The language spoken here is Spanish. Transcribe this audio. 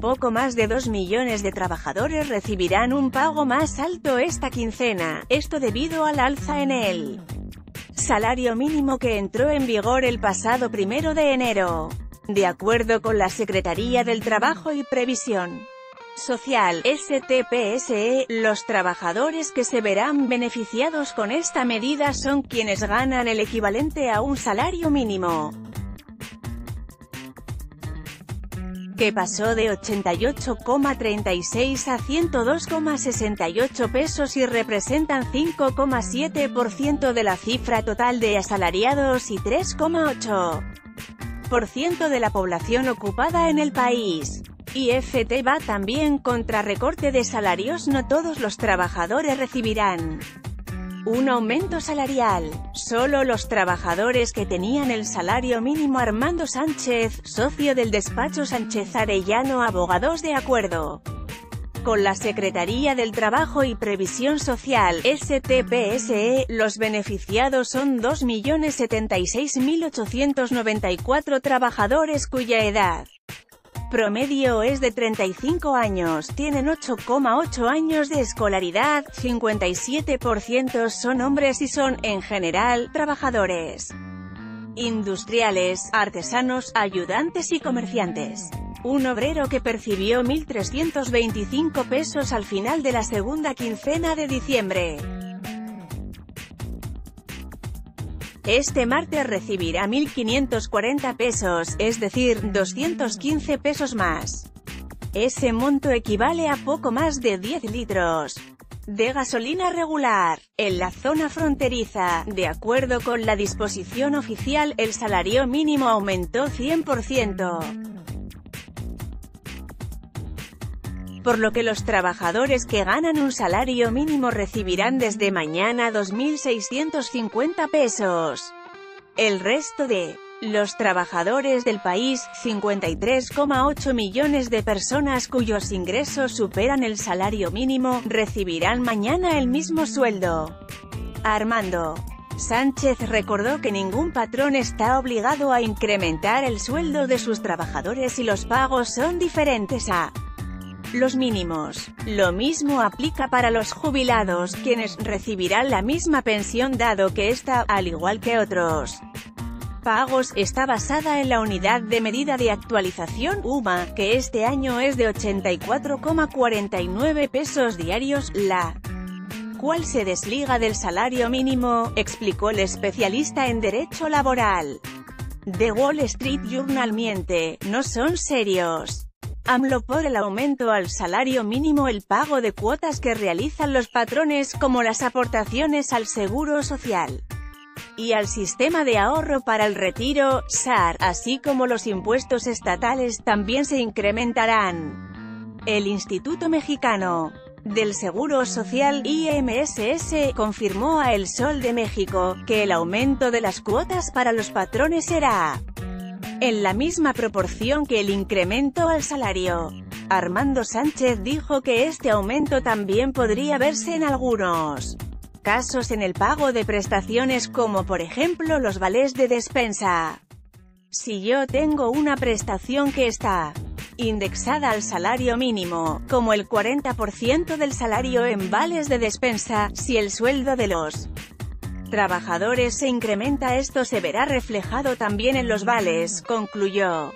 poco más de 2 millones de trabajadores recibirán un pago más alto esta quincena, esto debido al alza en el salario mínimo que entró en vigor el pasado 1 de enero. De acuerdo con la Secretaría del Trabajo y Previsión Social, STPSE, los trabajadores que se verán beneficiados con esta medida son quienes ganan el equivalente a un salario mínimo, que pasó de 88,36 a 102,68 pesos y representan 5,7% de la cifra total de asalariados y 3,8% de la población ocupada en el país. IFT va también contra recorte de salarios. No todos los trabajadores recibirán un aumento salarial, solo los trabajadores que tenían el salario mínimo. Armando Sánchez, socio del despacho Sánchez Arellano Abogados, de acuerdo con la Secretaría del Trabajo y Previsión Social, STPSE, los beneficiados son 2.076.894 trabajadores cuya edad promedio es de 35 años, tienen 8,8 años de escolaridad, 57% son hombres y son, en general, trabajadores industriales, artesanos, ayudantes y comerciantes. Un obrero que percibió 1.325 pesos al final de la segunda quincena de diciembre, este martes recibirá 1.540 pesos, es decir, 215 pesos más. Ese monto equivale a poco más de 10 litros de gasolina regular en la zona fronteriza. De acuerdo con la disposición oficial, el salario mínimo aumentó 100%. Por lo que los trabajadores que ganan un salario mínimo recibirán desde mañana 2.650 pesos. El resto de los trabajadores del país, 53,8 millones de personas cuyos ingresos superan el salario mínimo, recibirán mañana el mismo sueldo. Armando Sánchez recordó que ningún patrón está obligado a incrementar el sueldo de sus trabajadores y los pagos son diferentes a los mínimos. Lo mismo aplica para los jubilados, quienes recibirán la misma pensión dado que esta, al igual que otros pagos, está basada en la unidad de medida de actualización UMA, que este año es de 84,49 pesos diarios, la cual se desliga del salario mínimo, explicó el especialista en derecho laboral. The Wall Street Journal miente, no son serios. AMLO por el aumento al salario mínimo. El pago de cuotas que realizan los patrones, como las aportaciones al Seguro Social y al Sistema de Ahorro para el Retiro, SAR, así como los impuestos estatales, también se incrementarán. El Instituto Mexicano del Seguro Social, IMSS, confirmó a El Sol de México que el aumento de las cuotas para los patrones será en la misma proporción que el incremento al salario. Armando Sánchez dijo que este aumento también podría verse en algunos casos en el pago de prestaciones, como por ejemplo los vales de despensa. Si yo tengo una prestación que está indexada al salario mínimo, como el 40% del salario en vales de despensa, si el sueldo de los trabajadores se incrementa, esto se verá reflejado también en los vales, concluyó.